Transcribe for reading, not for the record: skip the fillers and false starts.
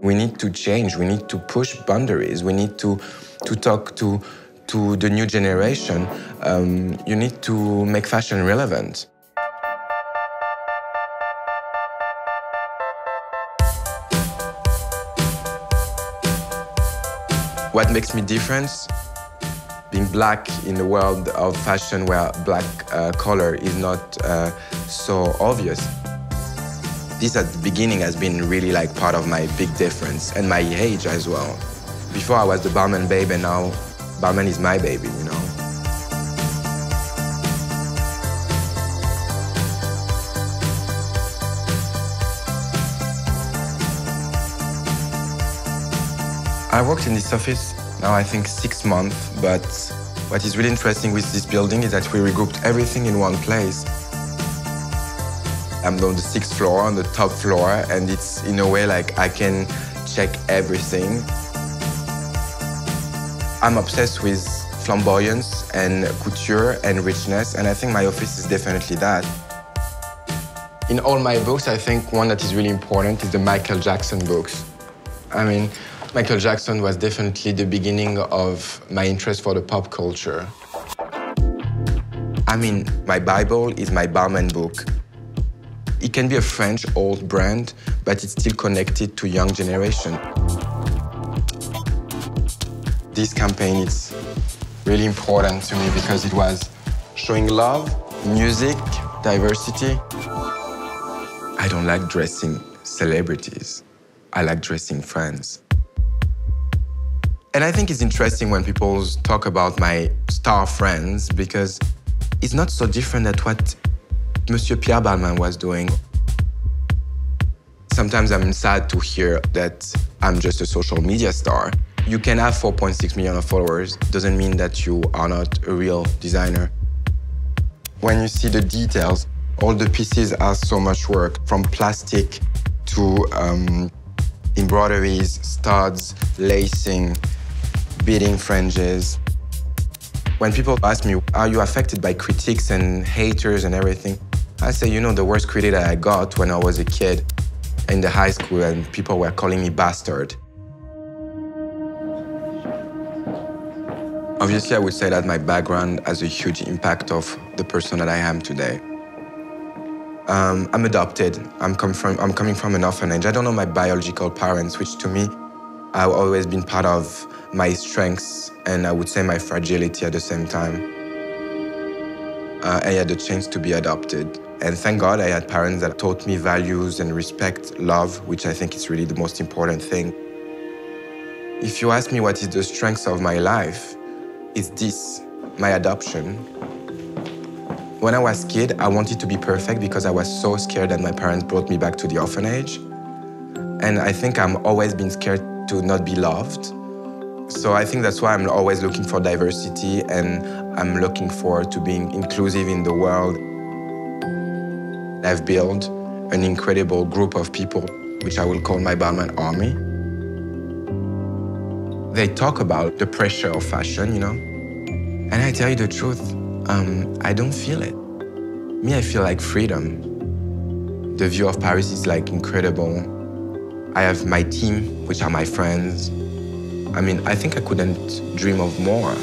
We need to change, we need to push boundaries, we need to talk to the new generation. You need to make fashion relevant. What makes me different? Being black in the world of fashion where black color is not so obvious. This at the beginning has been really like part of my big difference and my age as well. Before I was the barman babe and now barman is my baby, you know. I worked in this office now I think 6 months, but what is really interesting with this building is that we regrouped everything in one place. I'm on the 6th floor, on the top floor, and it's in a way like I can check everything. I'm obsessed with flamboyance and couture and richness, and I think my office is definitely that. In all my books, I think one that is really important is the Michael Jackson books. I mean, Michael Jackson was definitely the beginning of my interest for the pop culture. I mean, my Bible is my barman book. It can be a French old brand, but it's still connected to young generation. This campaign is really important to me because it was showing love, music, diversity. I don't like dressing celebrities. I like dressing friends. And I think it's interesting when people talk about my star friends because it's not so different than what Monsieur Pierre Balmain was doing. Sometimes I'm sad to hear that I'm just a social media star. You can have 4.6 million followers, doesn't mean that you are not a real designer. When you see the details, all the pieces are so much work, from plastic to embroideries, studs, lacing, beading fringes. When people ask me, are you affected by critics and haters and everything? I say, you know, the worst critic that I got when I was a kid in the high school and people were calling me bastard. Obviously, I would say that my background has a huge impact of the person that I am today. I'm adopted. I'm coming from an orphanage. I don't know my biological parents, which to me I've always been part of my strengths and I would say my fragility at the same time. I had the chance to be adopted. And thank God I had parents that taught me values and respect, love, which I think is really the most important thing. If you ask me what is the strength of my life, it's this, my adoption. When I was a kid, I wanted to be perfect because I was so scared that my parents brought me back to the orphanage. And I think I've always been scared to not be loved. So I think that's why I'm always looking for diversity and I'm looking forward to being inclusive in the world. I've built an incredible group of people, which I will call my Balmain Army. They talk about the pressure of fashion, you know? And I tell you the truth, I don't feel it. Me, I feel like freedom. The view of Paris is like incredible. I have my team, which are my friends. I mean, I think I couldn't dream of more.